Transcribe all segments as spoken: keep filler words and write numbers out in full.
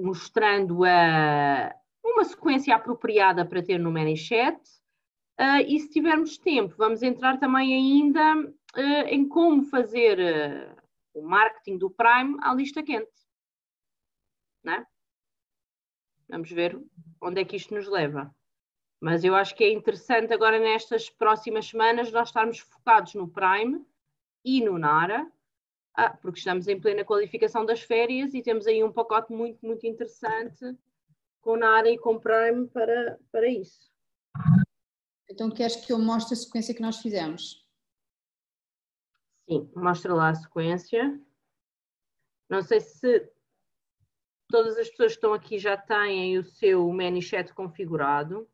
mostrando a, uma sequência apropriada para ter no ManyChat. Uh, e se tivermos tempo, vamos entrar também ainda uh, em como fazer uh, o marketing do Prime à lista quente. Não é? Vamos ver onde é que isto nos leva. Mas eu acho que é interessante agora nestas próximas semanas nós estarmos focados no Prime e no Nara, ah, porque estamos em plena qualificação das férias e temos aí um pacote muito, muito interessante com Nara e com Prime para, para isso. Então queres que eu mostre a sequência que nós fizemos? Sim, mostra lá a sequência. Não sei se todas as pessoas que estão aqui já têm o seu ManyChat configurado.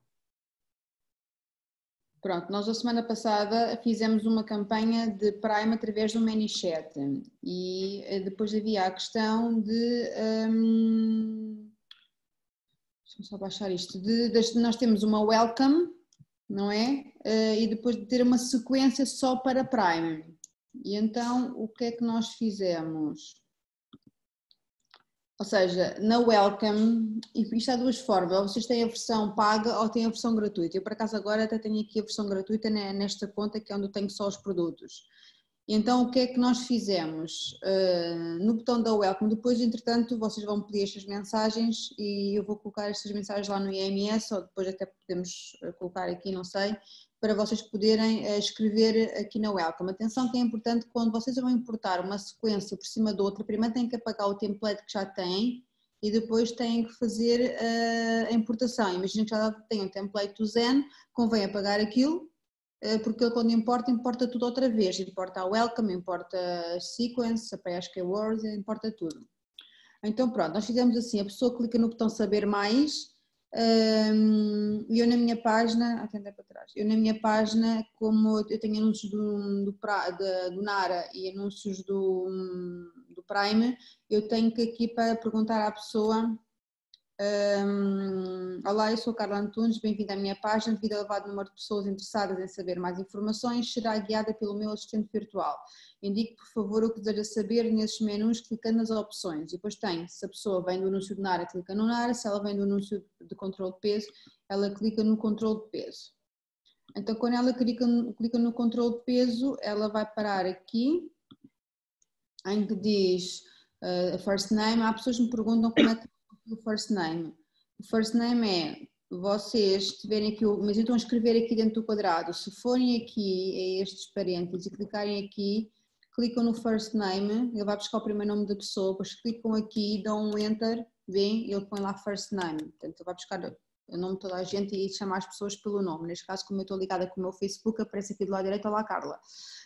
Pronto, nós a semana passada fizemos uma campanha de Prime através do ManyChat e depois havia a questão de... Hum, deixa-me só baixar isto. De, de, nós temos uma Welcome, não é? Uh, e depois de ter uma sequência só para Prime. E então, o que é que nós fizemos? Ou seja, na Welcome, isto há duas formas, ou vocês têm a versão paga ou têm a versão gratuita. Eu, por acaso, agora até tenho aqui a versão gratuita nesta conta, que é onde eu tenho só os produtos. E então, o que é que nós fizemos? Uh, no botão da Welcome, depois, entretanto, vocês vão pedir estas mensagens e eu vou colocar estas mensagens lá no I M S, ou depois até podemos colocar aqui, não sei, para vocês poderem uh, escrever aqui na Welcome. Atenção que é importante, quando vocês vão importar uma sequência por cima de outra, primeiro têm que apagar o template que já têm e depois têm que fazer uh, a importação. Imagina que já tem um template do Zen, convém apagar aquilo, porque ele quando importa, importa tudo outra vez, importa a Welcome, importa a Sequence, acho que é Words, importa tudo. Então pronto, nós fizemos assim, a pessoa clica no botão saber mais, e eu na minha página, atender para trás, eu na minha página, como eu tenho anúncios do, do, do Nara e anúncios do, do Prime, eu tenho que aqui para perguntar à pessoa... Um, Olá, eu sou a Carla Antunes, bem-vinda à minha página. Devido ao elevado número de pessoas interessadas em saber mais informações, será guiada pelo meu assistente virtual. Indique, por favor, o que deseja saber nesses menus, clicando nas opções. E depois tem, se a pessoa vem do anúncio de Nara, clica no Nara, se ela vem do anúncio de controle de peso, ela clica no controle de peso. Então, quando ela clica no, clica no controle de peso, ela vai parar aqui, em que diz uh, first name. Há pessoas que me perguntam como é que o first name. O first name é, vocês tiverem aqui, mas eu estou a escrever aqui dentro do quadrado, se forem aqui a estes parênteses e clicarem aqui, clicam no first name, ele vai buscar o primeiro nome da pessoa, depois clicam aqui, dão um enter, vem, ele põe lá first name, portanto ele vai buscar o nome de toda a gente e chamar as pessoas pelo nome. Neste caso, como eu estou ligada com o meu Facebook, aparece aqui do lado direito, olá Carla.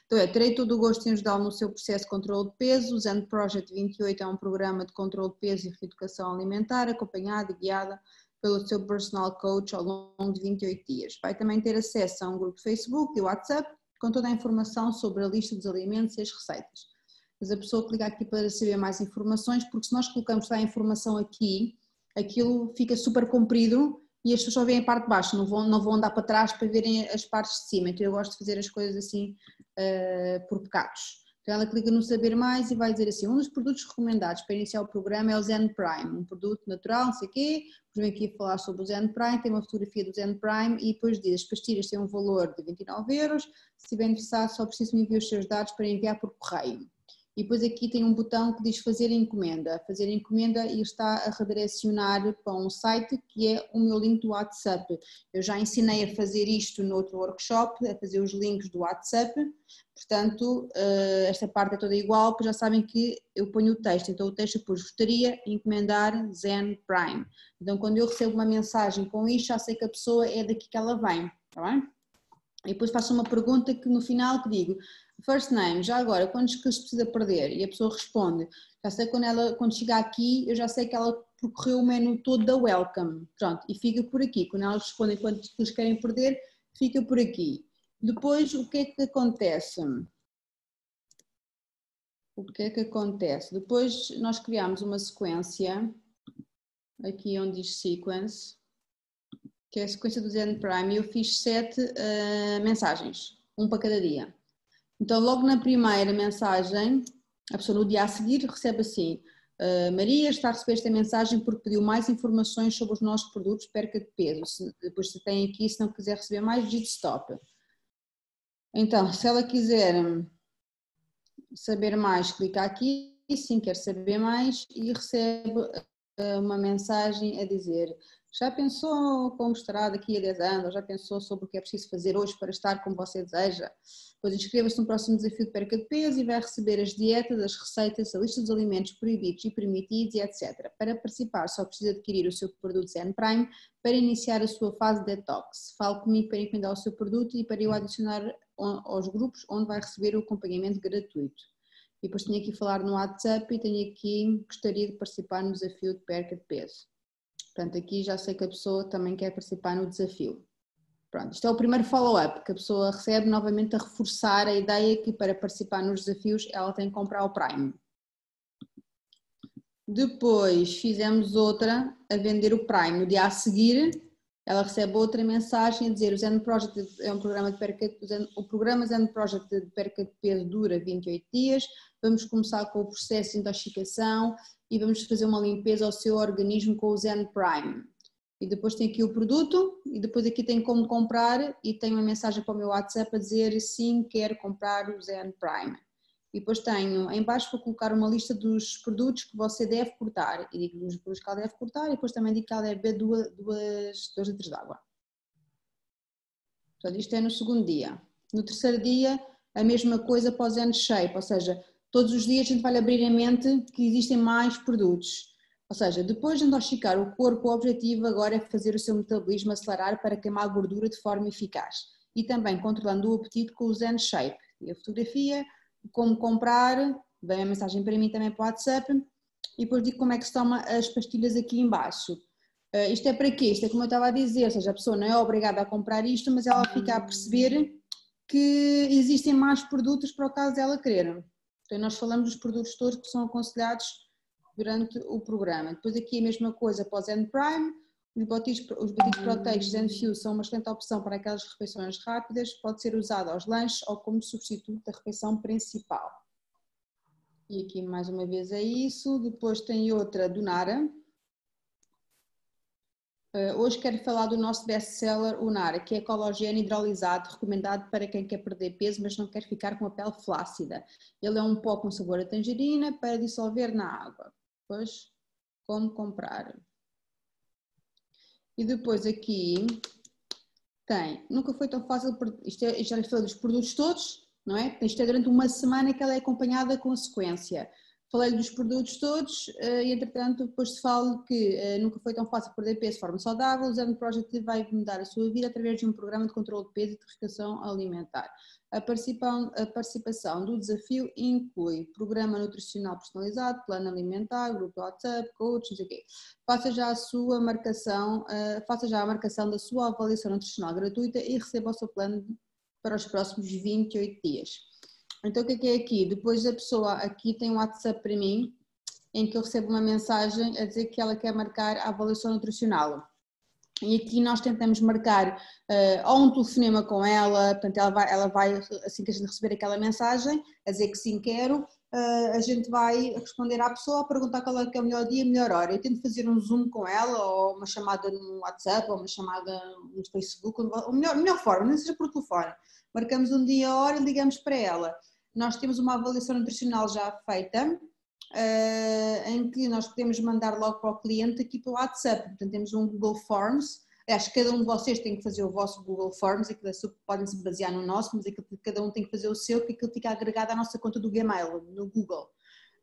Então é, terei todo o gosto em ajudá-lo no seu processo de controle de peso. O Zen Project vinte e oito é um programa de controle de peso e reeducação alimentar, acompanhada e guiada pelo seu personal coach ao longo de vinte e oito dias. Vai também ter acesso a um grupo de Facebook e WhatsApp com toda a informação sobre a lista dos alimentos e as receitas. Mas a pessoa clica aqui para receber mais informações, porque se nós colocamos a informação aqui, aquilo fica super comprido e as pessoas só veem a parte de baixo, não vão, não vão andar para trás para verem as partes de cima. Então eu gosto de fazer as coisas assim uh, por bocados. Então ela clica no saber mais e vai dizer assim, um dos produtos recomendados para iniciar o programa é o Zen Prime, um produto natural, não sei o quê, por exemplo, aqui a falar sobre o Zen Prime, tem uma fotografia do Zen Prime e depois diz, as pastilhas têm um valor de vinte e nove euros, se estiver interessado só preciso enviar os seus dados para enviar por correio. E depois aqui tem um botão que diz fazer encomenda, fazer encomenda e está a redirecionar para um site que é o meu link do WhatsApp. Eu já ensinei a fazer isto no outro workshop, a fazer os links do WhatsApp, portanto esta parte é toda igual, porque já sabem que eu ponho o texto, então o texto eu pus, gostaria de encomendar Zen Prime. Então quando eu recebo uma mensagem com isto, já sei que a pessoa é daqui que ela vem, está bem? E depois faço uma pergunta que no final que digo, first name, já agora, quantos que se precisa perder? E a pessoa responde, já sei quando ela, quando chegar aqui, eu já sei que ela percorreu o menu todo da Welcome, pronto, e fica por aqui, quando elas respondem quantos que eles querem perder, fica por aqui. Depois, o que é que acontece? O que é que acontece? Depois nós criamos uma sequência, aqui onde diz sequence, que é a sequência do Zen Prime, e eu fiz sete uh, mensagens, um para cada dia. Então logo na primeira mensagem, a pessoa no dia a seguir recebe assim, Uh, Maria está a receber esta mensagem porque pediu mais informações sobre os nossos produtos, perca de peso. Se, depois se tem aqui, se não quiser receber mais, digite stop. Então, se ela quiser saber mais, clica aqui, sim, quer saber mais, e recebe uh, uma mensagem a dizer: já pensou como estará daqui a dez anos? Já pensou sobre o que é preciso fazer hoje para estar como você deseja? Pois inscreva-se no próximo desafio de perca de peso e vai receber as dietas, as receitas, a lista dos alimentos proibidos e permitidos e etcétera. Para participar só precisa adquirir o seu produto Zen Prime para iniciar a sua fase de detox. Fale comigo para encomendar o seu produto e para eu adicionar aos grupos onde vai receber o acompanhamento gratuito. E depois tenho aqui falar no WhatsApp e tenho aqui gostaria de participar no desafio de perca de peso. Portanto, aqui já sei que a pessoa também quer participar no desafio. Pronto, isto é o primeiro follow-up que a pessoa recebe novamente a reforçar a ideia que para participar nos desafios ela tem que comprar o Prime. Depois fizemos outra a vender o Prime. No dia a seguir ela recebe outra mensagem a dizer: o Zen Project é um programa de perca de peso, o programa Zen Project de perca de peso dura vinte e oito dias, vamos começar com o processo de intoxicação e vamos fazer uma limpeza ao seu organismo com o Zen Prime. E depois tem aqui o produto, e depois aqui tem como comprar, e tem uma mensagem para o meu WhatsApp a dizer: sim, quero comprar o Zen Prime. E depois tenho, em baixo vou colocar uma lista dos produtos que você deve cortar, e digo os produtos que ela deve cortar, e depois também digo que ela deve beber duas, duas, dois litros de água. Portanto, isto é no segundo dia. No terceiro dia, a mesma coisa para o Zen Shape, ou seja, todos os dias a gente vai abrir a mente que existem mais produtos. Ou seja, depois de intoxicar o corpo, o objetivo agora é fazer o seu metabolismo acelerar para queimar a gordura de forma eficaz. E também controlando o apetite com o Zen Shape. E a fotografia, como comprar, vem a mensagem para mim também para o WhatsApp. E depois digo como é que se toma as pastilhas aqui em baixo. Uh, isto é para quê? Isto é como eu estava a dizer, ou seja, a pessoa não é obrigada a comprar isto, mas ela fica a perceber que existem mais produtos para o caso dela querer. Então, nós falamos dos produtos todos que são aconselhados durante o programa. Depois aqui a mesma coisa para o Zen Prime, os batidos, os batidos proteicos Zen Fuel são uma excelente opção para aquelas refeições rápidas, pode ser usado aos lanches ou como substituto da refeição principal. E aqui mais uma vez é isso, depois tem outra do Nara. Uh, hoje quero falar do nosso best-seller, o Nara, que é colagênio hidrolisado, recomendado para quem quer perder peso, mas não quer ficar com a pele flácida. Ele é um pó com sabor a tangerina para dissolver na água. Depois, como comprar. E depois aqui tem, nunca foi tão fácil, isto é, já lhe falei dos produtos todos, não é? Isto é durante uma semana que ela é acompanhada com a sequência. Falei dos produtos todos e, entretanto, depois te falo que nunca foi tão fácil perder peso de forma saudável. O Zen Project vai mudar a sua vida através de um programa de controle de peso e de reeducação alimentar. A participação do desafio inclui programa nutricional personalizado, plano alimentar, grupo WhatsApp, coach, não sei o quê. Faça já a sua marcação, faça já a marcação da sua avaliação nutricional gratuita e receba o seu plano para os próximos vinte e oito dias. Então o que é que é aqui? Depois a pessoa aqui tem um WhatsApp para mim, em que eu recebo uma mensagem a dizer que ela quer marcar a avaliação nutricional. E aqui nós tentamos marcar uh, ou um telefonema com ela, portanto ela vai, ela vai, assim que a gente receber aquela mensagem, a dizer que sim quero, uh, a gente vai responder à pessoa, a perguntar qual é que é o melhor dia, a melhor hora. Eu tento fazer um Zoom com ela, ou uma chamada no WhatsApp, ou uma chamada no Facebook, ou melhor, melhor forma, nem seja por telefone. Marcamos um dia, a hora e ligamos para ela. Nós temos uma avaliação nutricional já feita, uh, em que nós podemos mandar logo para o cliente aqui pelo WhatsApp. Portanto, temos um Google Forms. Acho que cada um de vocês tem que fazer o vosso Google Forms, aquilo podem se basear no nosso, mas aquilo, cada um tem que fazer o seu, porque aquilo fica agregado à nossa conta do Gmail, no Google.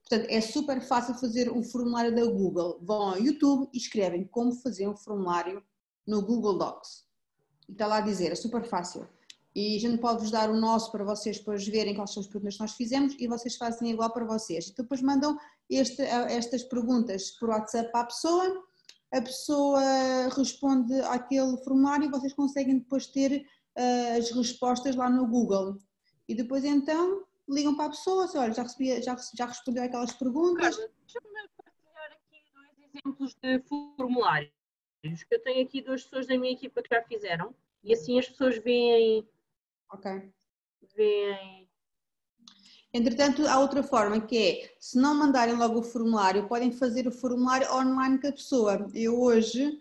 Portanto, é super fácil fazer o formulário da Google. Vão ao YouTube e escrevem como fazer um formulário no Google Docs. E está lá a dizer, é super fácil. E a gente pode-vos dar o nosso para vocês depois verem quais são as perguntas que nós fizemos e vocês fazem igual para vocês. Então depois mandam este, estas perguntas por WhatsApp à pessoa, a pessoa responde àquele formulário e vocês conseguem depois ter uh, as respostas lá no Google. E depois então ligam para a pessoa, assim, olha, já, recebi, já, já respondeu aquelas perguntas. Claro, deixa-me partilhar aqui dois exemplos de formulários que eu tenho aqui, duas pessoas da minha equipa que já fizeram e assim as pessoas veem... Ok. Bem. Entretanto, há outra forma que é, se não mandarem logo o formulário, podem fazer o formulário online com a pessoa. Eu hoje,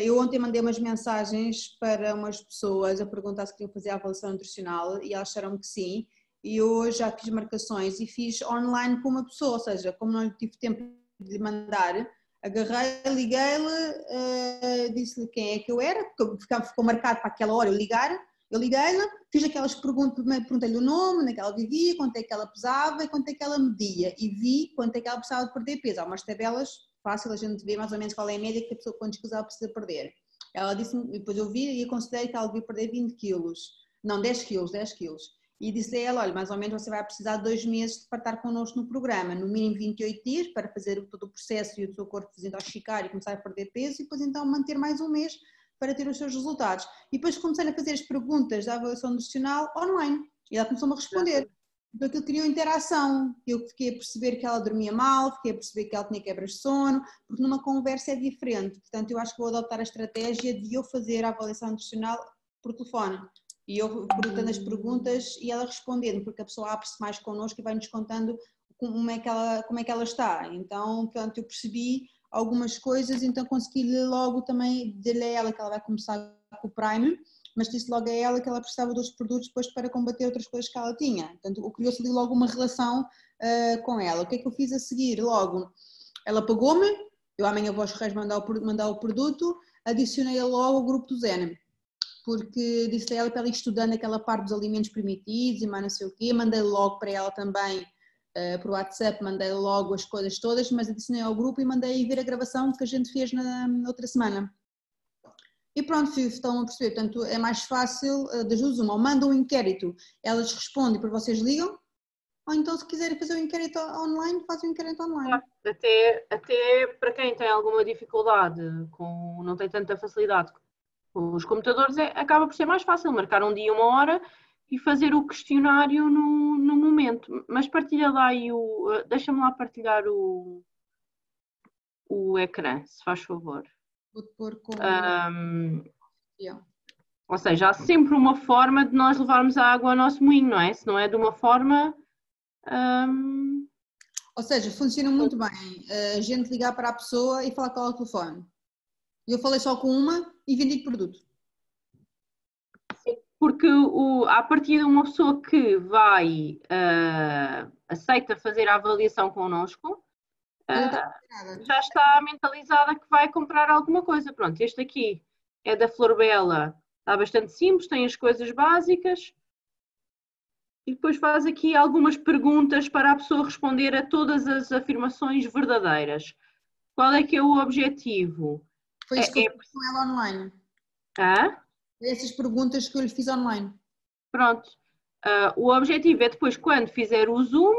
eu ontem mandei umas mensagens para umas pessoas a perguntar se queriam fazer a avaliação nutricional e elas disseram que sim. E eu já fiz marcações e fiz online com uma pessoa, ou seja, como não tive tempo de mandar, agarrei, liguei-lhe, uh, disse-lhe quem é que eu era, porque ficou marcado para aquela hora eu ligar, eu liguei-lhe, fiz aquelas perguntas, perguntei-lhe o nome, onde é que ela vivia, quanto é que ela pesava e quanto é que ela media, e vi quanto é que ela precisava de perder peso. Há umas tabelas, fácil a gente ver mais ou menos qual é a média que a pessoa com descusado precisa perder. Ela disse-me, depois eu vi e aconselhei que ela devia perder vinte quilos, não, dez quilos, dez quilos. E disse a ela, olha, mais ou menos você vai precisar de dois meses para estar connosco no programa, no mínimo vinte e oito dias para fazer todo o processo e o seu corpo desintoxicar e começar a perder peso e depois então manter mais um mês para ter os seus resultados. E depois comecei a fazer as perguntas da avaliação nutricional online e ela começou-me a responder. Então aquilo criou interação, eu fiquei a perceber que ela dormia mal, fiquei a perceber que ela tinha quebras de sono, porque numa conversa é diferente, portanto eu acho que vou adoptar a estratégia de eu fazer a avaliação nutricional por telefone. E eu perguntando as perguntas e ela respondendo, porque a pessoa abre-se mais connosco e vai-nos contando como é que ela, como é que ela está. Então, portanto, eu percebi algumas coisas, então consegui logo também dizer a ela que ela vai começar com o Prime, mas disse logo a ela que ela precisava de outros produtos depois para combater outras coisas que ela tinha. Portanto, criou-se ali logo uma relação uh, com ela. O que é que eu fiz a seguir? Logo, ela pagou-me, eu amanhã vou aos Reis mandar o, mandar o produto, adicionei-a logo ao grupo do Zen. Porque disse a ela para ela ir estudando aquela parte dos alimentos primitivos e mais não sei o quê, mandei logo para ela também uh, para o WhatsApp, mandei logo as coisas todas, mas adicionei ao grupo e mandei ver a gravação que a gente fez na, na outra semana. E pronto, estão a perceber, portanto é mais fácil uh, das duas uma, ou mandam um inquérito, elas respondem para vocês ligam, ou então se quiserem fazer um inquérito online, fazem um inquérito online. Até, até para quem tem alguma dificuldade, com, não tem tanta facilidade os computadores, é, acaba por ser mais fácil marcar um dia, uma hora e fazer o questionário no, no momento. Mas partilha lá aí o... Deixa-me lá partilhar o, o ecrã, se faz favor. Vou pôr com... Um, ou seja, há sempre uma forma de nós levarmos a água ao nosso moinho, não é? Se não é de uma forma... Um... Ou seja, funciona muito bem. A gente ligar para a pessoa e falar com ela ao telefone. Eu falei só com uma e vendi produto. Sim, porque o, a partir de uma pessoa que vai, uh, aceita fazer a avaliação connosco, uh, já está mentalizada que vai comprar alguma coisa. Pronto, este aqui é da Florbela, está bastante simples, tem as coisas básicas e depois faz aqui algumas perguntas para a pessoa responder a todas as afirmações verdadeiras. Qual é que é o objetivo? Foi isso que eu fiz com ela online. Ah? Essas perguntas que eu lhe fiz online. Pronto. Uh, o objetivo é depois, quando fizer o Zoom,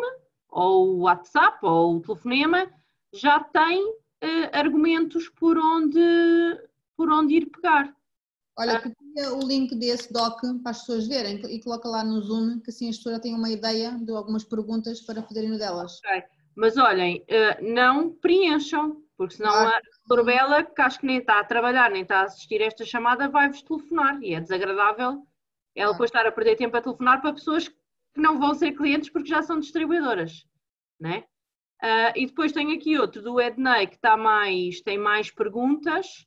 ou o WhatsApp, ou o telefonema, já tem uh, argumentos por onde, por onde ir pegar. Olha, copia o link desse doc para as pessoas verem e coloca lá no Zoom, que assim as pessoas já têm uma ideia de algumas perguntas para fazerem no delas. Ok. Mas olhem, uh, não preencham. Porque senão ah, a Florbela, que acho que nem está a trabalhar, nem está a assistir a esta chamada, vai-vos telefonar. E é desagradável ela ah. depois estar a perder tempo a telefonar para pessoas que não vão ser clientes porque já são distribuidoras. Né? Uh, e depois tenho aqui outro do Ednei, que está mais, tem mais perguntas.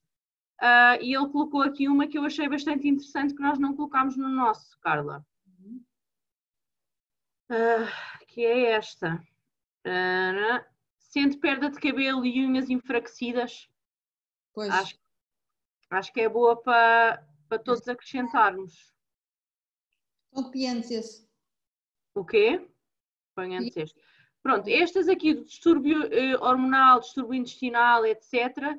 Uh, e ele colocou aqui uma que eu achei bastante interessante, que nós não colocámos no nosso, Carla. Uh, que é esta. Uh, Sente perda de cabelo e unhas enfraquecidas. Pois. Acho, acho que é boa para, para todos acrescentarmos. São clientes esse. O quê? Clientes este. Pronto, estas aqui do distúrbio eh, hormonal, distúrbio intestinal, etcétera.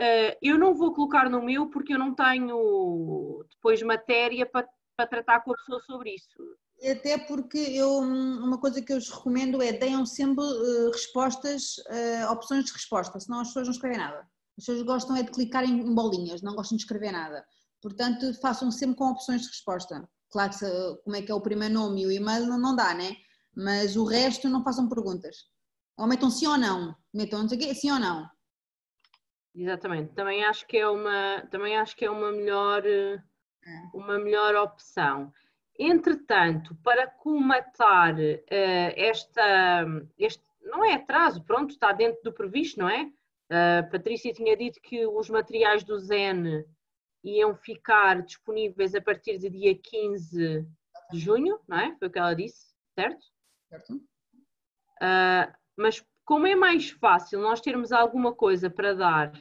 Uh, eu não vou colocar no meu porque eu não tenho depois matéria para, para tratar com a pessoa sobre isso. Até porque eu, uma coisa que eu vos recomendo é deem sempre uh, respostas, uh, opções de resposta, senão as pessoas não escrevem nada. As pessoas gostam é de clicar em, em bolinhas, não gostam de escrever nada. Portanto, façam sempre com opções de resposta. Claro que se, como é que é o primeiro nome e o e-mail não, não dá, né? Mas o resto não façam perguntas. Ou metam sim ou não. Metam não sei o quê, sim ou não. Exatamente. Também acho que é uma, também acho que é uma melhor, é. uma melhor opção. Entretanto, para comatar uh, esta, este, não é atraso, pronto, está dentro do previsto, não é? Uh, Patrícia tinha dito que os materiais do Zen iam ficar disponíveis a partir do dia quinze de junho, não é? Foi o que ela disse, certo? Certo. Uh, mas como é mais fácil nós termos alguma coisa para dar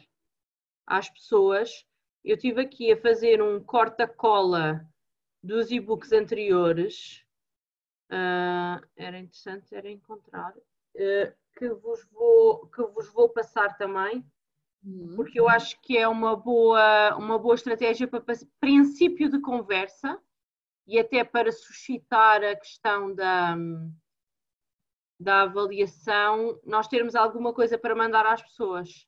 às pessoas, eu estive aqui a fazer um corta-cola dos e-books anteriores, uh, era interessante, era encontrar, uh, que, vos vou, que vos vou passar também, uhum. Porque eu acho que é uma boa, uma boa estratégia para, para princípio de conversa e até para suscitar a questão da, da avaliação, nós termos alguma coisa para mandar às pessoas.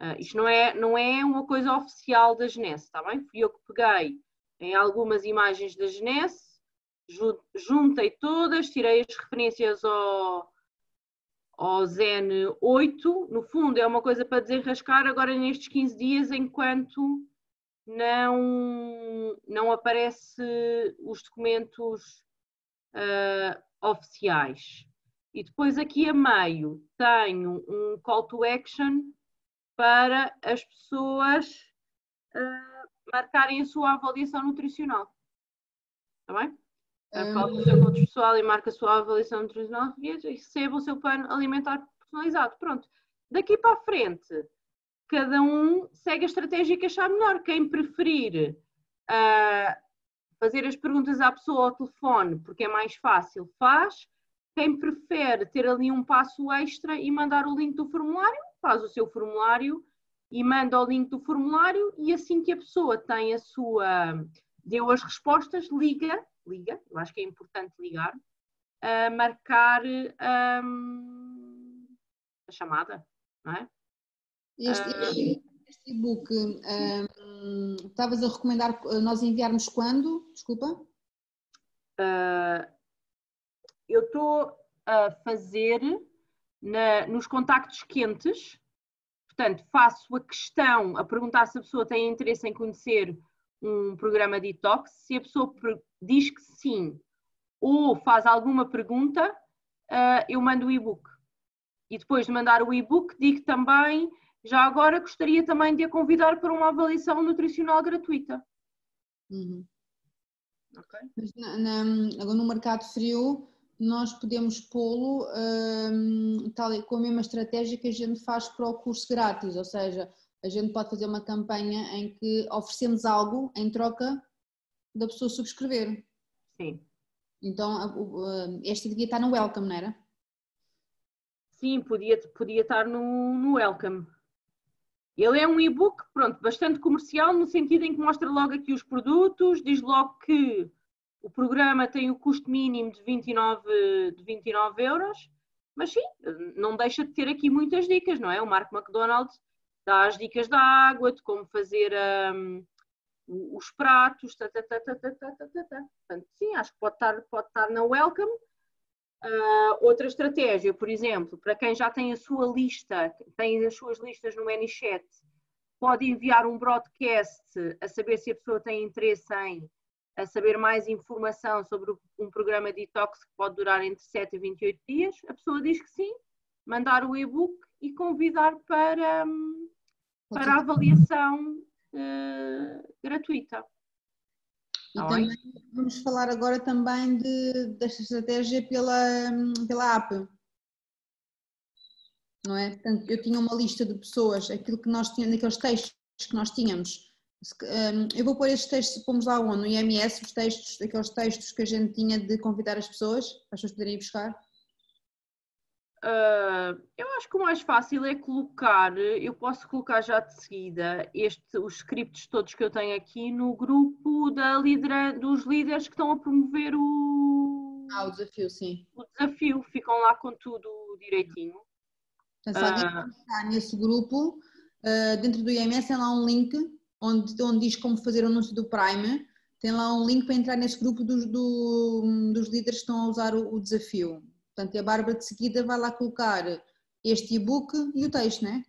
Uh, isto não é, não é uma coisa oficial da Jeunesse, está bem? Fui eu que peguei em algumas imagens da Jeunesse, juntei todas, tirei as referências ao, ao Zen oito. No fundo, é uma coisa para desenrascar agora nestes quinze dias, enquanto não, não aparecem os documentos uh, oficiais. E depois aqui a meio tenho um call to action para as pessoas uh, marcarem a sua avaliação nutricional. Está bem? Um... Fala do seu conto pessoal e marca a sua avaliação nutricional e receba o seu plano alimentar personalizado. Pronto. Daqui para a frente, cada um segue a estratégia que achar melhor. Quem preferir uh, fazer as perguntas à pessoa ao telefone, porque é mais fácil, faz. Quem prefere ter ali um passo extra e mandar o link do formulário, faz o seu formulário e manda o link do formulário, e assim que a pessoa tem a sua, deu as respostas, liga, liga, eu acho que é importante ligar, a marcar um, a chamada, não é? Este e-book, um, estavas a recomendar nós enviarmos quando? Desculpa. Uh, eu estou a fazer na, nos contactos quentes. Portanto, faço a questão a perguntar se a pessoa tem interesse em conhecer um programa de detox. Se a pessoa diz que sim ou faz alguma pergunta, eu mando o e-book. E depois de mandar o e-book, digo também, já agora gostaria também de a convidar para uma avaliação nutricional gratuita. Uhum. Ok? Mas na, na, no mercado frio, nós podemos pô-lo um, tal e com a mesma estratégia que a gente faz para o curso grátis, ou seja, a gente pode fazer uma campanha em que oferecemos algo em troca da pessoa subscrever. Sim. Então, a, a, esta devia estar no Welcome, não era? Sim, podia, podia estar no, no Welcome. Ele é um e-book, pronto, bastante comercial, no sentido em que mostra logo aqui os produtos, diz logo que o programa tem o custo mínimo de vinte e nove euros, mas sim, não deixa de ter aqui muitas dicas, não é? O Mark McDonald dá as dicas da água, de como fazer um, os pratos, ta, ta, ta, ta, ta, ta, ta, ta. Portanto, sim, acho que pode estar, pode estar na Welcome. Uh, outra estratégia, por exemplo, para quem já tem a sua lista, tem as suas listas no ManyChat, pode enviar um broadcast a saber se a pessoa tem interesse em a saber mais informação sobre um programa de detox que pode durar entre sete e vinte e oito dias, a pessoa diz que sim, mandar o e-book e convidar para, para a avaliação uh, gratuita. E ah, também, vamos falar agora também de, desta estratégia pela, pela app. Não é? Portanto, eu tinha uma lista de pessoas, aquilo que nós tínhamos, aqueles textos que nós tínhamos. Eu vou pôr estes textos, pomos lá onde? No I M S, os textos, aqueles textos que a gente tinha de convidar as pessoas, para as pessoas poderem ir buscar? Uh, eu acho que o mais fácil é colocar, eu posso colocar já de seguida este, os scripts todos que eu tenho aqui no grupo da lidera, dos líderes que estão a promover o... Ah, o desafio, sim. O desafio, ficam lá com tudo direitinho. Portanto, se alguém está nesse grupo, uh, dentro do I M S tem lá um link Onde, onde diz como fazer o anúncio do Prime, tem lá um link para entrar nesse grupo dos, do, dos líderes que estão a usar o, o desafio. Portanto, a Bárbara de seguida vai lá colocar este e-book e o texto, não é?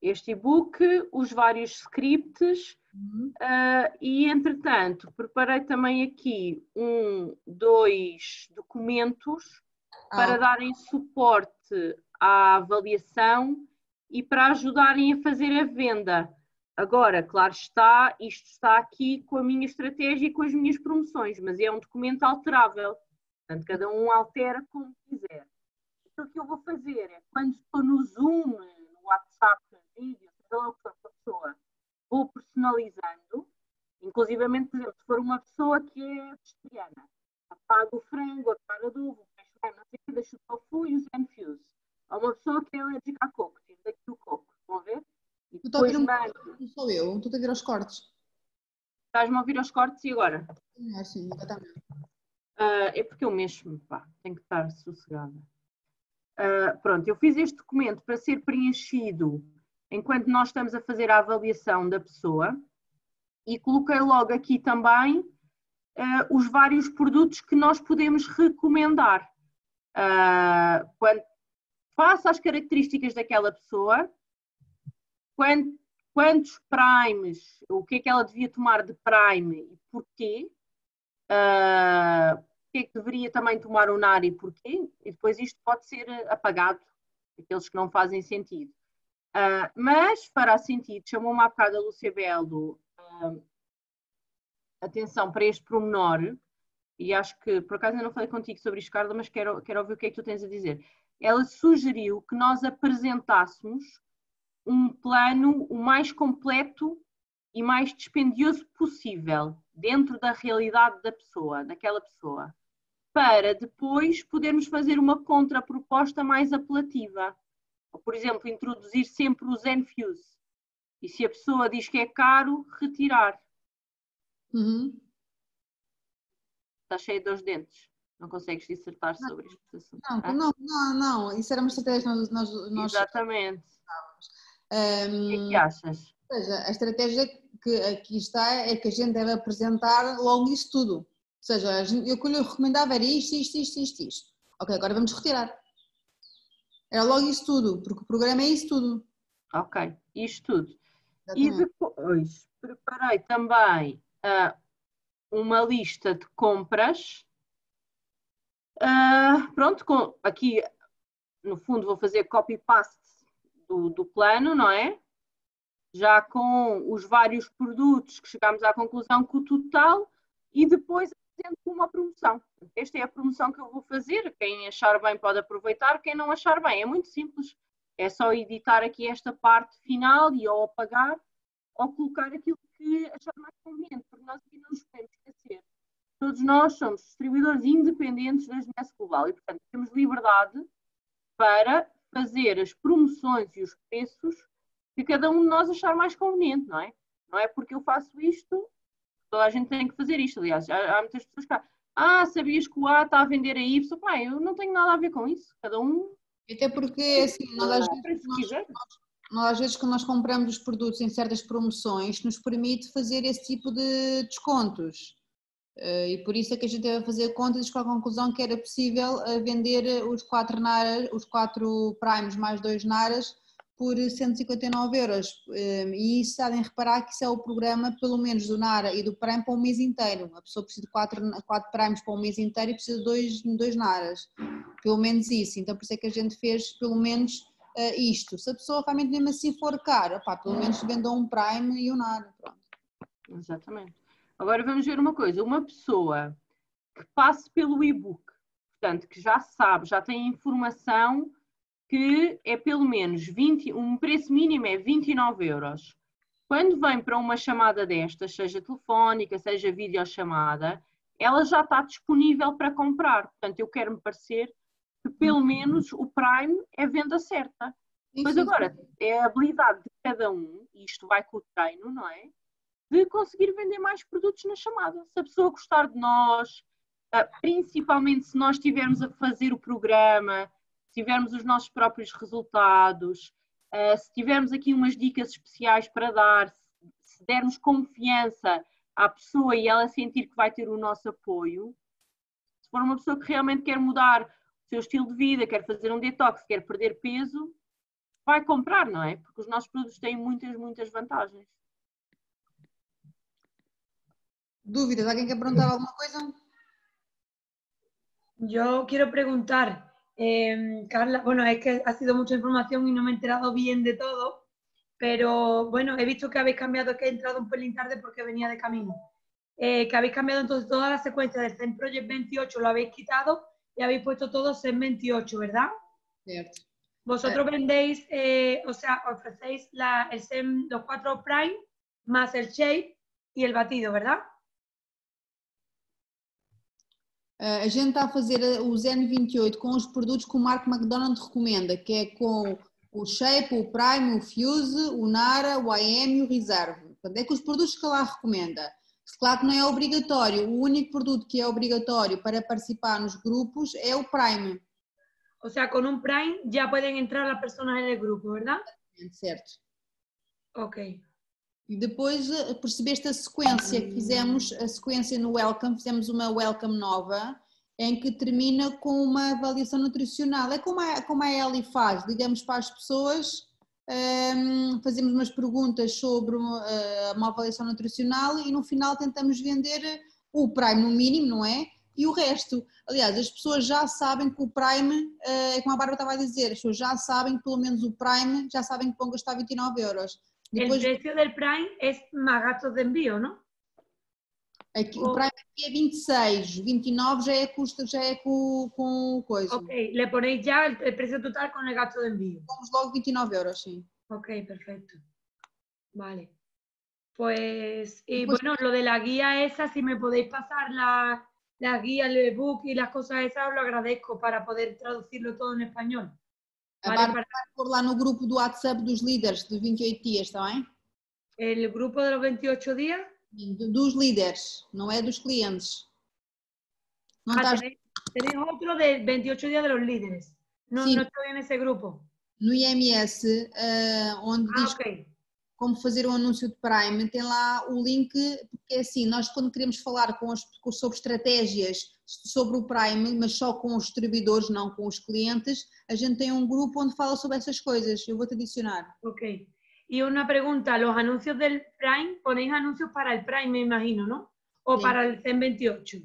este e-book, os vários scripts, uhum. uh, e entretanto preparei também aqui um, dois documentos ah. para darem suporte à avaliação e para ajudarem a fazer a venda. Agora, claro está, isto está aqui com a minha estratégia e com as minhas promoções, mas é um documento alterável, portanto cada um altera como quiser. Então, o que eu vou fazer é, quando estou no Zoom, no WhatsApp, no vídeo, seja para a pessoa, vou personalizando, inclusivamente, por exemplo, se for uma pessoa que é vegetariana, apago o frango, apago o ovo, não sei o que, deixo o tofu e o Zen Fuel. Há uma pessoa que é alérgica a coco, tiro daqui o coco, vão ver? E depois estou a ouvir um... Não sou eu, estou a ouvir aos cortes. Estás-me a ouvir aos cortes e agora? Não, sim, nunca está mesmo. Uh, é porque eu mexo-me, pá, tenho que estar sossegada. Uh, pronto, eu fiz este documento para ser preenchido enquanto nós estamos a fazer a avaliação da pessoa e coloquei logo aqui também uh, os vários produtos que nós podemos recomendar. Uh, quando, face às características daquela pessoa, quantos primes, o que é que ela devia tomar de prime e porquê, uh, o que é que deveria também tomar o Nara e porquê, e depois isto pode ser apagado, aqueles que não fazem sentido. Uh, mas fará sentido, chamou-me há bocado a Lúcia Beldo, uh, atenção para este pormenor, e acho que, por acaso eu não falei contigo sobre isto, Carla, mas quero, quero ouvir o que é que tu tens a dizer. Ela sugeriu que nós apresentássemos um plano o mais completo e mais dispendioso possível, dentro da realidade da pessoa, daquela pessoa, para depois podermos fazer uma contraproposta mais apelativa. Ou, por exemplo, introduzir sempre o Zen Fuel. E se a pessoa diz que é caro, retirar. Uhum. Está cheio dos dentes. Não consegues dissertar não, sobre este assunto. Não, ah? não, não, não. Isso era uma estratégia que nós, nós... Exatamente. Um, o que é que achas? Ou seja, a estratégia que aqui está é que a gente deve apresentar logo isso tudo. Ou seja, eu que lhe recomendava era isto, isto, isto, isto, isto. Ok, agora vamos retirar. Era logo isso tudo, porque o programa é isso tudo. Ok, isto tudo. Exatamente. E depois preparei também uh, uma lista de compras. Uh, pronto, com, aqui no fundo vou fazer copy-paste Do, do plano, não é? Já com os vários produtos que chegámos à conclusão que o total e depois apresento uma promoção. Esta é a promoção que eu vou fazer, quem achar bem pode aproveitar, quem não achar bem, é muito simples. É só editar aqui esta parte final e ou apagar ou colocar aquilo que achar mais conveniente, porque nós aqui não nos podemos esquecer. Todos nós somos distribuidores independentes da Jeunesse Global e, portanto, temos liberdade para fazer as promoções e os preços que cada um de nós achar mais conveniente, não é? Não é porque eu faço isto, toda a gente tem que fazer isto. Aliás, há, há muitas pessoas que ah, sabias que o A está a vender a Y? Pai, eu não tenho nada a ver com isso. Cada um... Até porque, assim, nós às vezes, nós, nós, às vezes quando nós compramos os produtos em certas promoções, nos permite fazer esse tipo de descontos. Uh, e por isso é que a gente deve fazer contas com a conclusão que era possível uh, vender os quatro, naras, os quatro primes mais dois naras por cento e cinquenta e nove euros. Um, e isso, sabem reparar que isso é o programa, pelo menos do Nara e do Prime, para um mês inteiro. A pessoa precisa de quatro, quatro primes para um mês inteiro e precisa de dois, dois naras. Pelo menos isso. Então por isso é que a gente fez pelo menos uh, isto. Se a pessoa realmente mesmo assim for cara, opá, pelo menos vendam um Prime e um Nara. Pronto. Exatamente. Agora vamos ver uma coisa, uma pessoa que passe pelo e-book, portanto, que já sabe, já tem informação que é pelo menos vinte, um preço mínimo é vinte e nove euros. Quando vem para uma chamada destas, seja telefónica, seja videochamada, ela já está disponível para comprar. Portanto, eu quero-me parecer que pelo menos o Prime é venda certa. Mas agora, é a habilidade de cada um, e isto vai com o treino, não é? De conseguir vender mais produtos na chamada. Se a pessoa gostar de nós, principalmente se nós estivermos a fazer o programa, se tivermos os nossos próprios resultados, se tivermos aqui umas dicas especiais para dar, se dermos confiança à pessoa e ela sentir que vai ter o nosso apoio, se for uma pessoa que realmente quer mudar o seu estilo de vida, quer fazer um detox, quer perder peso, vai comprar, não é? Porque os nossos produtos têm muitas, muitas vantagens. Dúvidas? Alguém quer perguntar alguma coisa? Yo quiero preguntar, eh, Carla, bueno, es que ha sido mucha información y no me he enterado bien de todo, pero bueno, he visto que habéis cambiado, que he entrado un pelín tarde porque venía de camino, eh, que habéis cambiado entonces toda la secuencia del Zen Project veintiocho, lo habéis quitado y habéis puesto todo Zen veintiocho, ¿verdad? Cierto. Vosotros eh. vendéis, eh, o sea, ofrecéis la, el Zen, los cuatro Prime, más el Shape e o batido, verdade? A gente está a fazer o Zen vinte e oito com os produtos que o Mark McDonald recomenda, que é com o Shape, o Prime, o Fuse, o Nara, o I M e o Reserve. É com os produtos que lá recomenda. Claro que não é obrigatório. O único produto que é obrigatório para participar nos grupos é o Prime. Ou seja, com um Prime já podem entrar as pessoas no grupo, verdade? Certo. Ok. E depois percebeste a sequência que fizemos, a sequência no Welcome, fizemos uma Welcome nova, em que termina com uma avaliação nutricional. É como a, como a Ellie faz, ligamos para as pessoas, um, fazemos umas perguntas sobre uma, uma avaliação nutricional e no final tentamos vender o Prime no mínimo, não é? E o resto. Aliás, as pessoas já sabem que o Prime, é como a Bárbara estava a dizer, as pessoas já sabem que pelo menos o Prime, já sabem que vão gastar vinte e nove euros. Depois, o preço do Prime é mais gastos de envio, não? Aqui, o... o Prime aqui é vinte e seis, vinte e nove já é custo, já é com, com coisa. Ok, le ponéis já o preço total com o gasto de envio. Vamos logo vinte e nove euros, sim. Ok, perfeito. Vale. Pues, y depois... bueno, lo de la guía esa, si me podéis pasar la, la guía, el ebook y las cosas esas, os lo agradezco para poder traducirlo todo en español. A Bárbara vai pôr lá no grupo do WhatsApp dos líderes de vinte e oito dias, está bem? O grupo dos vinte e oito dias? Dos líderes, não é dos clientes. Não ah, estás... Tenéis outro de vinte e oito dias dos líderes. Não, não estou nesse grupo. No I M S, uh, onde ah, diz okay. como fazer um anúncio de Prime, tem lá o link, porque é assim, nós quando queremos falar com as, sobre estratégias, sobre o Prime, mas só com os distribuidores, não com os clientes, a gente tem um grupo onde fala sobre essas coisas. Eu vou-te adicionar. Ok. E uma pergunta, os anúncios do Prime, ponéis anúncios para o Prime, me imagino, não? Ou sim, para o cento e vinte e oito?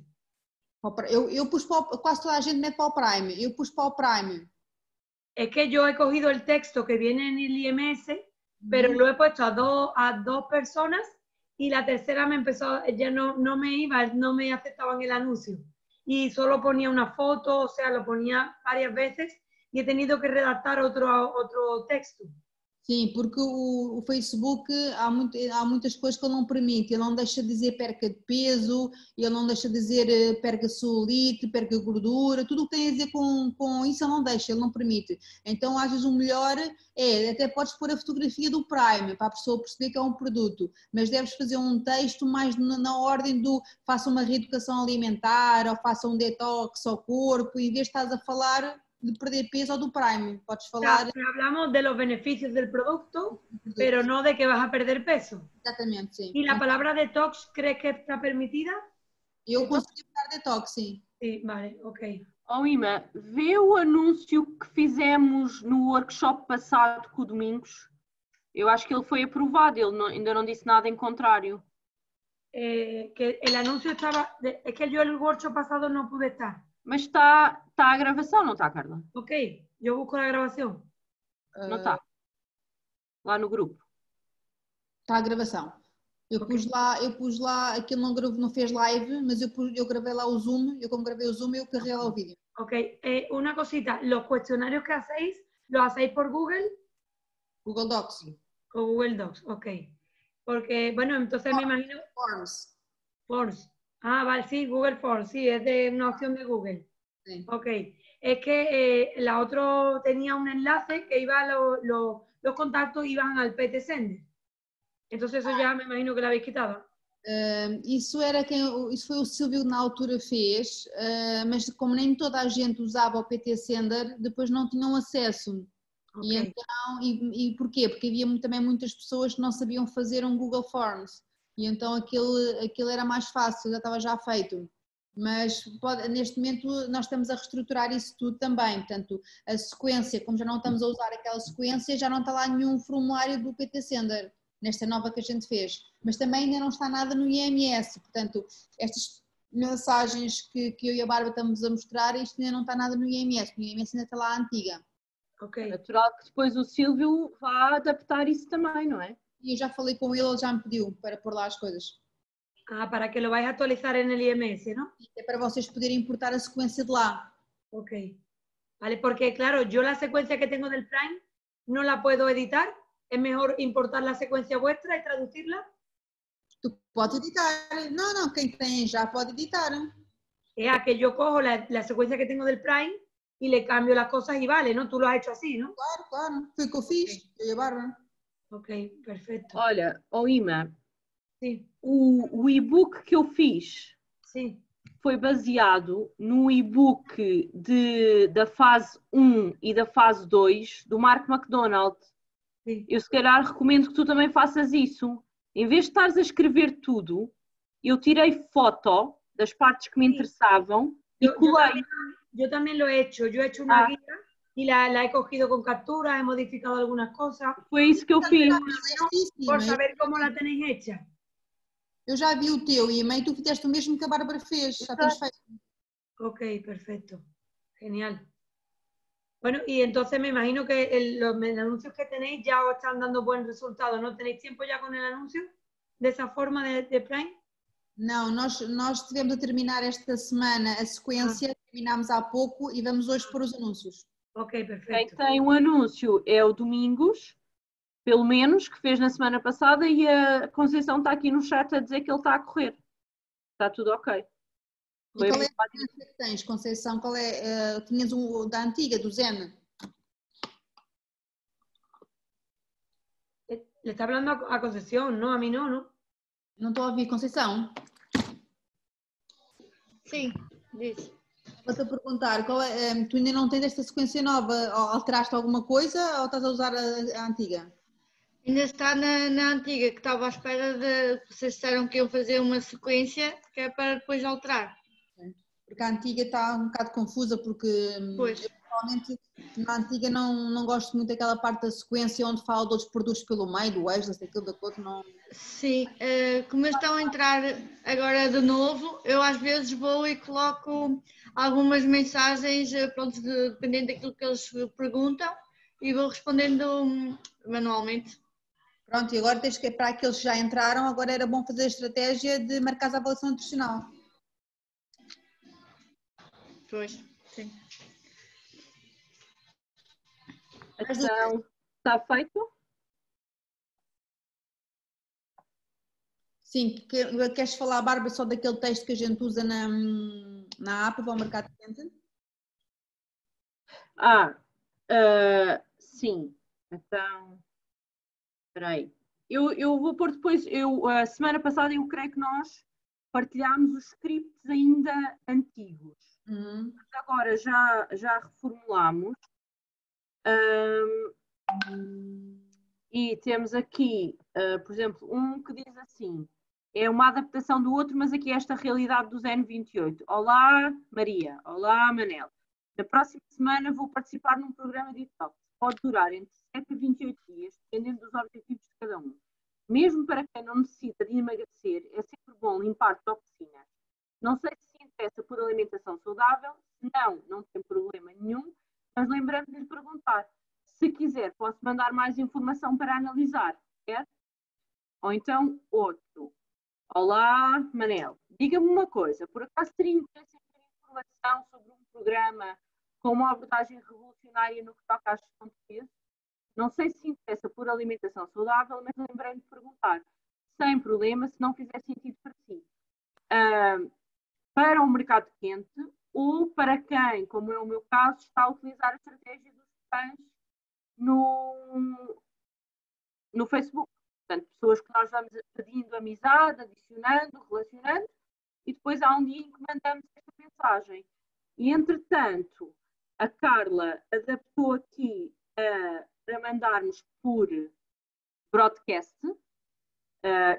Eu, eu pus para o, quase toda a gente mete para o Prime. Eu pus para o Prime. É que eu he cogido o texto que vem no I M S, mas eu he puesto a dos a dos pessoas e a terceira me empezó, já não, não me iba, não me aceitavam o anúncio. Y solo ponía una foto, o sea, lo ponía varias veces y he tenido que redactar otro, otro texto. Sim, porque o, o Facebook, há, muito, há muitas coisas que ele não permite. Ele não deixa de dizer perca de peso, ele não deixa de dizer perca celulite, perca gordura, tudo o que tem a dizer com, com isso ele não deixa, ele não permite. Então, às vezes o melhor é, até podes pôr a fotografia do Prime, para a pessoa perceber que é um produto, mas deves fazer um texto mais na, na ordem do faça uma reeducação alimentar, ou faça um detox ao corpo, em vez de estás a falar... de perder peso ou do Prime, podes falar... Hablamos de los beneficios del producto, pero no de que vas a perder peso. Exatamente, sim. E a palavra detox, crees que está permitida? Eu consegui usar detox, sim. Sim, vale, ok. Oh, Ima, vê o anúncio que fizemos no workshop passado com o Domingos? Eu acho que ele foi aprovado, ele não, ainda não disse nada em contrário. Eh, que o anúncio estava... É que eu no workshop passado não pude estar. Mas está tá a gravação, não está, Carla? Ok, eu vou colocar a gravação. Não está. Uh... Lá no grupo. Está a gravação. Eu, okay. pus lá, eu pus lá, aquilo não, gravo, não fez live, mas eu, pus, eu gravei lá o Zoom, eu como gravei o Zoom, eu carreguei lá o vídeo. Ok, eh, uma cosita, os questionários que hacéis, los hacéis por Google? Google Docs. O Google Docs, ok. Porque, bueno, entonces Forms. Me imagino... Forms. Forms. Ah, vale, sí, Google Forms, sí, es de una opción de Google. Sí. Ok, es que eh, la otra tenía un enlace que iba a lo, lo, los contactos iban al P T Sender. Entonces eso ah. ya me imagino que lo habéis quitado. Uh, isso, era quem, isso foi o Silvio que na altura fez, uh, mas como nem toda a gente usava o P T Sender, depois não tinham acesso. Okay. E, então, e, e porquê? Porque havia também muitas pessoas que não sabiam fazer um Google Forms. E então aquilo, aquilo era mais fácil, já estava já feito. mas pode, neste momento nós estamos a reestruturar isso tudo também, portanto a sequência, como já não estamos a usar aquela sequência, já não está lá nenhum formulário do P T Sender, nesta nova que a gente fez, mas também ainda não está nada no I M S, portanto estas mensagens que, que eu e a Bárbara estamos a mostrar, isto ainda não está nada no I M S, no I M S ainda está lá a antiga. Okay. É natural que depois o Silvio vá adaptar isso também, não é? E eu já falei com ele, ele já me pediu para pôr lá as coisas. Ah, para que lo vais a atualizar no I M S, não? É para vocês poderem importar a sequência de lá. Ok. Vale, porque, claro, eu a sequência que tenho do Prime não la puedo editar. É melhor importar a sequência vuestra e traduzi-la? Tu podes editar. Não, não, quem tem já pode editar. É a que eu cojo a sequência que tenho do Prime e le cambio las cosas y vale, ¿no? Tú lo has hecho así, ¿no? Claro, claro. Fui con Fish, lo llevaron. Ok, perfecto. Olha, oh Ima, sim. o, o e-book que eu fiz sim. foi baseado no e-book da fase um e da fase dois do Mark McDonald. Sim. Eu se calhar recomendo que tu também faças isso. Em vez de estares a escrever tudo, eu tirei foto das partes que me sim. interessavam eu, e colei... Yo también lo he hecho, yo he hecho una ah. guía y la, la he cogido con captura, he modificado algunas cosas. Fue eso que yo fiz. Por saber cómo la tenéis hecha. Eu já vi o teu, Ima, e tu fizeste o mesmo que a Bárbara fez, já tens feito. Ok, perfecto, genial. Bueno, y entonces me imagino que el, los anuncios que tenéis ya os están dando buen resultado, ¿no? ¿Tenéis tiempo ya con el anuncio de esa forma de, de Prime? Não, nós, nós tivemos a terminar esta semana a sequência, ah. terminámos há pouco e vamos hoje pôr os anúncios. Ok, perfeito. Quem tem um anúncio é o Domingos, pelo menos, que fez na semana passada e a Conceição está aqui no chat a dizer que ele está a correr. Está tudo ok. Foi e qual é a diferença que tens, Conceição? Qual é, uh, tinhas um da antiga, do Zen? Le está falando a Conceição, não a mim não, não? Não estou a ouvir, Conceição? Sim, diz. Vou-te a perguntar, qual é, tu ainda não tens esta sequência nova, ou alteraste alguma coisa ou estás a usar a, a antiga? Ainda está na, na antiga, que estava à espera de... Vocês disseram que iam fazer uma sequência que é para depois alterar. Porque a antiga está um bocado confusa, porque pois. Eu realmente na antiga não, não gosto muito daquela parte da sequência onde falo de outros produtos pelo meio, do Exlas, daquilo, daquilo, daquilo, não... Sim, como estão a entrar agora de novo, eu às vezes vou e coloco algumas mensagens, pronto, dependendo daquilo que eles perguntam, e vou respondendo manualmente. Pronto, e agora tens que, para aqueles que já entraram, agora era bom fazer a estratégia de marcar a avaliação nutricional. Pois, sim. Então, está feito? Sim, queres falar, Bárbara, só daquele texto que a gente usa na, na app para o mercado de cliente? Ah, uh, sim. Então, espera aí. Eu, eu vou pôr depois, eu, a semana passada eu creio que nós partilhámos os scripts ainda antigos. Uhum. Agora já, já reformulámos um, e temos aqui, uh, por exemplo, um que diz assim, é uma adaptação do outro, mas aqui é esta realidade do Zen vinte e oito. Olá Maria, olá Manel, na próxima semana vou participar num programa digital que pode durar entre sete e vinte e oito dias, dependendo dos objetivos de cada um. Mesmo para quem não necessita de emagrecer, é sempre bom limpar toxinas. Não sei se interessa por alimentação saudável, não, não tem problema nenhum, mas lembrando de lhe perguntar, se quiser posso mandar mais informação para analisar, quer? Ou então outro, olá Manel, diga-me uma coisa, por acaso teria interesse em ter informação sobre um programa com uma abordagem revolucionária no que toca à gestão de peso? Não sei se interessa por alimentação saudável, mas lembrando de perguntar, sem problema, se não fizer sentido para si. Uh, para o mercado quente ou para quem, como é o meu caso, está a utilizar a estratégia dos pães no, no Facebook. Portanto, pessoas que nós vamos pedindo amizade, adicionando, relacionando, e depois há um dia em que mandamos esta mensagem. E, entretanto, a Carla adaptou aqui uh, para mandarmos por broadcast, uh,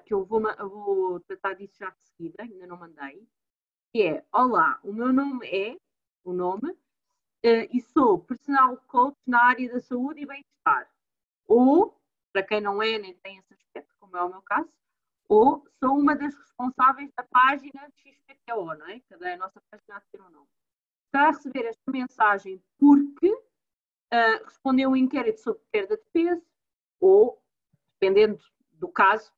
que eu vou, vou tratar disso já de seguida, ainda não mandei. que é: olá, o meu nome é, o nome, uh, e sou personal coach na área da saúde e bem-estar. Ou, para quem não é, nem tem esse aspecto, como é o meu caso, ou sou uma das responsáveis da página de X P T O, não é? Cada a nossa página tem um nome. Está a receber esta mensagem porque uh, respondeu um inquérito sobre perda de peso, ou, dependendo do caso,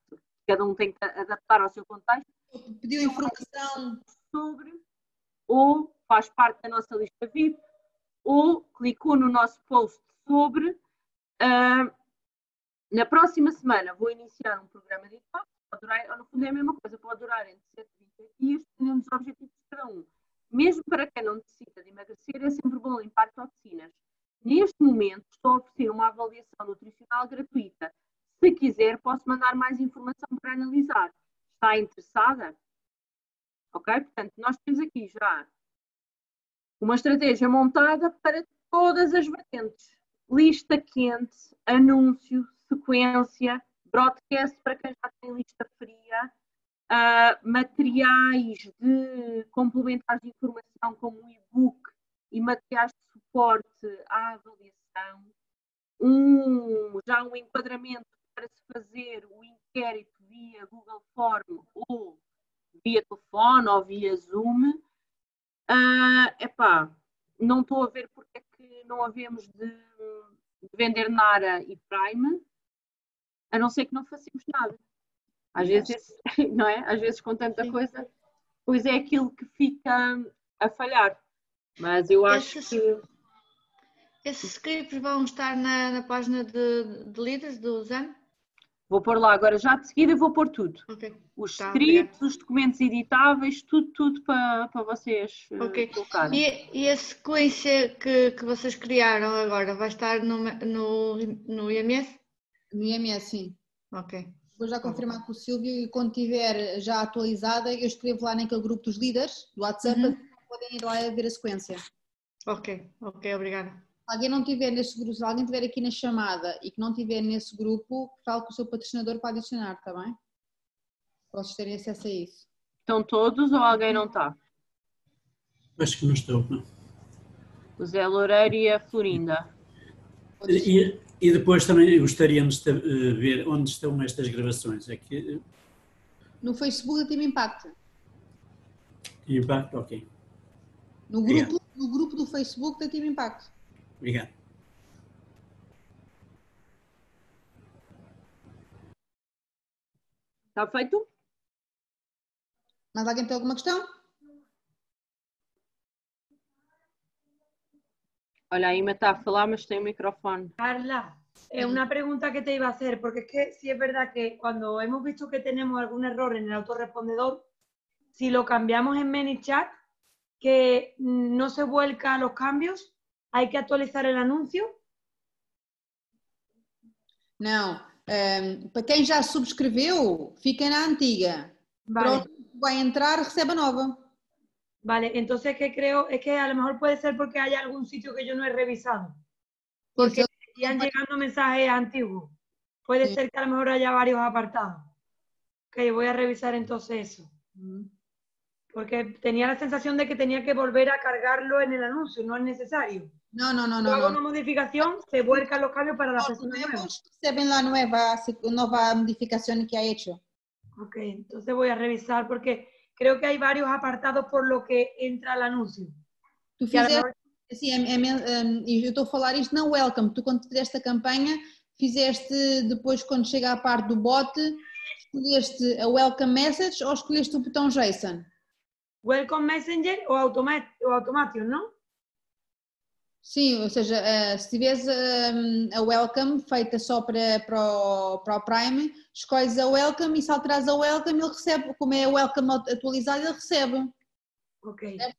cada um tem que adaptar ao seu contexto. Pediu informação sobre, ou faz parte da nossa lista V I P, ou clicou no nosso post sobre. Uh, na próxima semana vou iniciar um programa de impacto, pode durar, ou no fundo é a mesma coisa, pode durar entre sete e vinte dias, dependendo dos objetivos de cada um. Mesmo para quem não necessita de emagrecer, é sempre bom limpar toxinas. Neste momento estou a oferecer uma avaliação nutricional gratuita. Se quiser, posso mandar mais informação para analisar. Está interessada? Ok? Portanto, nós temos aqui já uma estratégia montada para todas as vertentes. Lista quente, anúncio, sequência, broadcast para quem já tem lista fria, uh, materiais de complementares de informação como um e-book e materiais de suporte à avaliação, um, já um enquadramento para se fazer o inquérito via Google Form ou via telefone ou via Zoom. Uh, epá, não estou a ver porque é que não havemos de, de vender Nara e Prime, a não ser que não façamos nada. Às vezes, não é? Às vezes com tanta Sim. coisa, pois é aquilo que fica a falhar. Mas eu acho Esse... que... Esses scripts vão estar na, na página de, de líderes do Zen? Vou pôr lá agora, já de seguida vou pôr tudo. Okay. Os tá, scripts, obrigado. Os documentos editáveis, tudo, tudo para, para vocês okay. uh, colocarem. E, e a sequência que, que vocês criaram agora, vai estar no, no, no I M S? No I M S, sim. Ok. Vou já confirmar com o Silvio e quando estiver já atualizada, eu escrevo lá naquele grupo dos líderes, do WhatsApp, uhum. Podem ir lá ver a sequência. Ok, ok, obrigada. Se alguém não tiver nesse grupo, se alguém tiver aqui na chamada e que não tiver nesse grupo, fale com o seu patrocinador para adicionar, está bem? Para vocês terem acesso a isso. Estão todos ou alguém não está? Acho que não estão, não. O Zé Loureiro e a Florinda. E, e depois também gostaríamos de ver onde estão estas gravações. É que... No Facebook da Tim Impacto. Tim Impacto, ok. No grupo, no grupo do Facebook da Tim Impacto. Obrigado. Está feito? Mas alguém tem alguma questão? Olha, a Ima está a falar, mas tem o microfone. Carla, es una pregunta que te iba a hacer, porque es que sí es verdad que cuando hemos visto que tenemos algún error en el autorrespondedor, si lo cambiamos en ManyChat, que no se vuelca a los cambios, ¿hay que atualizar o anúncio? Não. Um, para quem já subscreveu, fica na antiga. Vale. Pronto, vai entrar, recebe a nova. Vale, entonces que creo, es que a lo mejor puede ser porque hay algún sitio que yo no he revisado. Porque seguían llegando mensajes antiguos. Puede sí. ser que a lo mejor haya varios apartados. Ok, voy a revisar entonces eso. Porque tenía la sensación de que tenía que volver a cargarlo en el anuncio, no es necesario. No, no, no, no. Hago una modificación, se vuelcan los cambios para la persona nueva. Se ven la nueva, nueva modificación que ha hecho. Ok, entonces voy a revisar porque creo que hay varios apartados por lo que entra el anuncio. Tú fizer, sí, em, em, em, eu estou a falar isto na Welcome. Tu quando fizeste a campanha, fizeste depois quando chega à parte do bot, escolheste a Welcome Message ou escolheste o botão JSON? Welcome Messenger ou automático, não? Sim, ou seja, se tiveres a Welcome feita só para, para, o, para o Prime, escolhes a Welcome e se alteras a Welcome, ele recebe, como é a Welcome atualizada, ele recebe. Ok. É?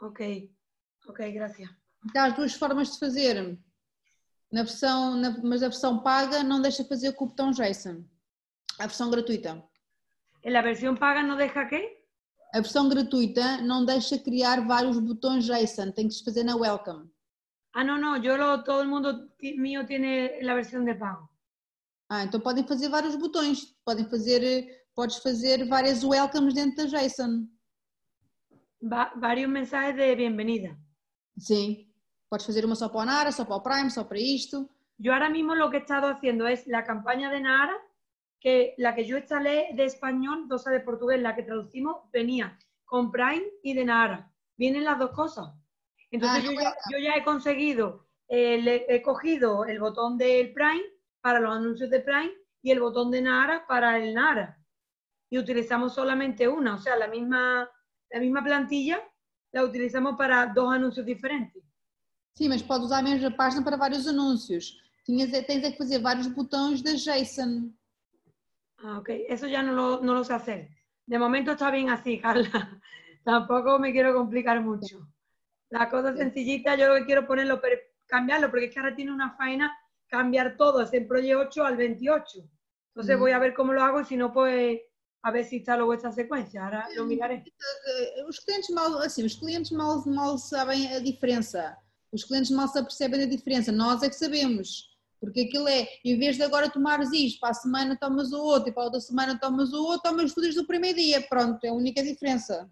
Ok, ok, graças. Então, as duas formas de fazer. Na versão, na, mas a versão paga não deixa fazer com o botão JSON. A versão gratuita. E a versão paga não deixa quê? A versão gratuita não deixa criar vários botões JSON, tem que se fazer na Welcome. Ah, não, não, eu, lo, todo mundo meu tem a versão de pago. Ah, então podem fazer vários botões, podem fazer, podes fazer várias Welcomes dentro da JSON. Va vários mensagens de bienvenida. Sim. Podes fazer uma só para o Nara, só para o Prime, só para isto. Eu agora mesmo o que he estado fazendo é a campanha de Nara, que la que eu instalei de espanhol, doce de português, la que traduzimos, venía con Prime y de Nara. Vienen las dos cosas. Entonces ah, yo, ya, yo ya he conseguido, eh, le, he cogido el botón del Prime para los anuncios de Prime y el botón de Nara para el Nara. Y utilizamos solamente una, o sea, la misma, la misma plantilla la utilizamos para dos anuncios diferentes. Sim, mas pode usar a mesma página para vários anúncios. Tinhas, tens é que fazer vários botões da JSON. Ah, ok. Isso já não lo, não lo sé hacer. De momento está bem assim, Carla. Tampoco me quero complicar muito. La cosa sencillita, yo lo que quiero ponerlo, cambiarlo, porque es que ahora tiene una faena cambiar todo, es el Project ocho al veintiocho. Entonces mm. voy a ver cómo lo hago, si no, pues a ver si está luego esta secuencia. Ahora lo miraré. Os clientes mal, assim, os clientes mal, mal sabem a diferença. Os clientes mal se apercebem da diferença. Nós é que sabemos. Porque aquilo é, em vez de agora tomares isto, para a semana tomas o outro, e para a outra semana tomas o outro, tomas tudo desde o primeiro dia. Pronto, é a única diferença.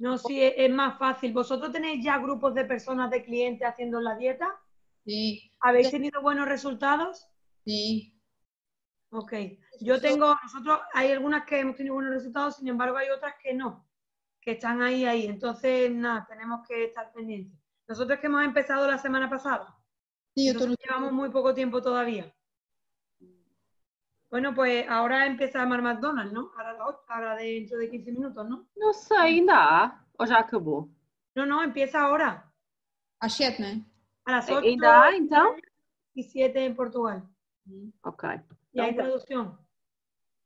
No, sí, es más fácil. ¿Vosotros tenéis ya grupos de personas, de clientes haciendo la dieta? Sí. ¿Habéis tenido buenos resultados? Sí. Ok. Yo tengo, nosotros, hay algunas que hemos tenido buenos resultados, sin embargo hay otras que no, que están ahí, ahí. Entonces, nada, tenemos que estar pendientes. Nosotros que hemos empezado la semana pasada. Sí, yo tengo... Llevamos muy poco tiempo todavía. Bueno, pues ahora empieza a Mark McDonald, ¿no? Ahora, ahora dentro de quince minutos, ¿no? No sé, ainda há, ou já acabou? No, no, empieza ahora. Às sete, né? A las ocho. Ainda há, então? E sete em Portugal. Ok. E então, aí tradução.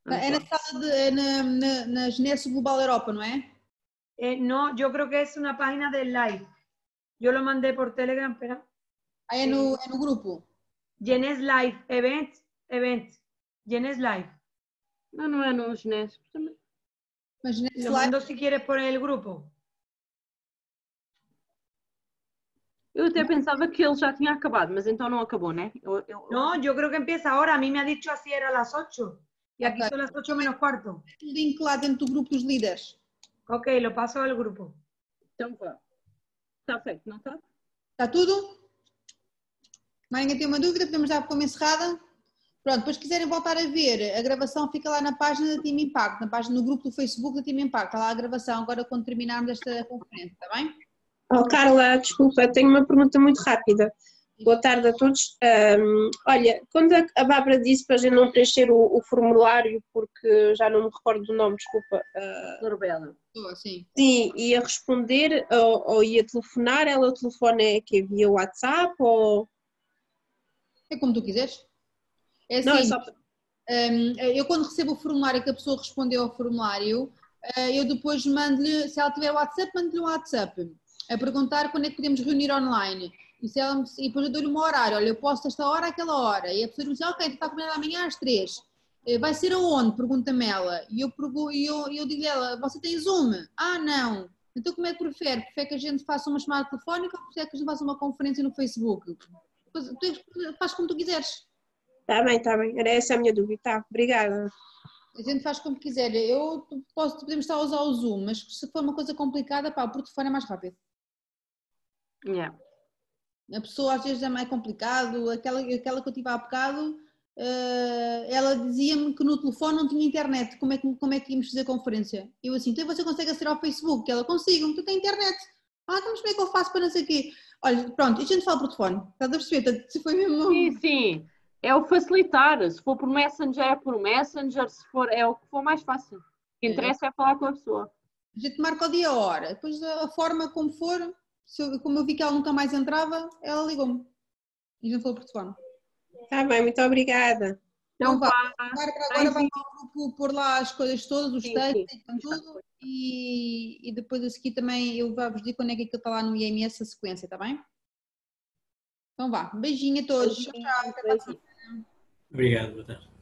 É na sala de, é na, na, na Jeunesse Global Europa, não é? Eh, no, eu creo que é uma página de Live. Eu lo mandei por Telegram, espera. Ah, é no, é no grupo? Jeunesse Live, event, event. Jeunesse Live. No, no, no, Jeunesse. Mas Jeunesse Live... Lo mando se quieres por el grupo. Eu até pensava que ele já tinha acabado, mas então não acabou, né? Eu, eu... Não, eu creo que empieza agora. A mim me ha dicho assim, era las ocho. E aqui okay. São las ocho menos cuarto. O link lá dentro do grupo dos líderes. Ok, lo passo ao grupo. Então vá. Está feito, não está? Está tudo? Mãe, tem uma dúvida? Podemos dar como encerrada? Pronto, depois quiserem voltar a ver, a gravação fica lá na página da Tim Impacto, na página do grupo do Facebook da Tim Impacto, está lá a gravação agora quando terminarmos esta conferência, está bem? Oh, Carla, desculpa, tenho uma pergunta muito rápida. Boa tarde a todos. Um, olha, quando a Bárbara disse para a gente não preencher o, o formulário, porque já não me recordo do nome, desculpa. Uh, Florbela. Oh, sim. Sim, ia responder ou, ou ia telefonar, ela telefona é que via WhatsApp ou... É como tu quiseres. É assim, não, é só... um, eu quando recebo o formulário que a pessoa respondeu ao formulário, eu depois mando-lhe, se ela tiver WhatsApp, mando-lhe um WhatsApp, a perguntar quando é que podemos reunir online. E, se ela, e depois eu dou-lhe um horário, olha, eu posso esta hora, aquela hora. E a pessoa diz, ok, tu está combinado amanhã às três. Vai ser aonde? Pergunta-me ela. E eu, eu, eu digo-lhe ela, você tem Zoom? Ah, não. Então como é que prefere? Prefere que a gente faça uma chamada telefónica ou prefere que a gente faça uma conferência no Facebook? Tu faz como tu quiseres. Está bem, está bem. Era essa a minha dúvida. Tá, obrigada. A gente faz como quiser. Eu posso, podemos estar a usar o Zoom, mas se for uma coisa complicada, pá, o telefone é mais rápido. Yeah. A pessoa às vezes é mais complicado. Aquela, aquela que eu tive há bocado, uh, ela dizia-me que no telefone não tinha internet. Como é que, como é que íamos fazer conferência? Eu assim, então você consegue acessar ao Facebook? Ela, consigo, tu tem internet. Ah, vamos ver o que eu faço para não sei o quê. Olha, pronto, a gente fala por telefone. Estás a perceber? Se foi mesmo... Sim, sim. É o facilitar, se for por Messenger é por Messenger, se for é o que for mais fácil. O que interessa é, é falar com a pessoa. A gente marca o dia e a hora, depois a forma como for, se eu, como eu vi que ela nunca mais entrava, ela ligou-me e não falou por telefone. Está bem, muito obrigada. Então vá, agora vai pôr lá as coisas todas, os textos e tudo, e, e depois a seguir também eu vou vos dizer quando é que aquilo está lá no I M S a sequência, está bem? Então vá, beijinho a todos. Beijinho. Tchau, tchau. Beijinho. Obrigado, boa tarde.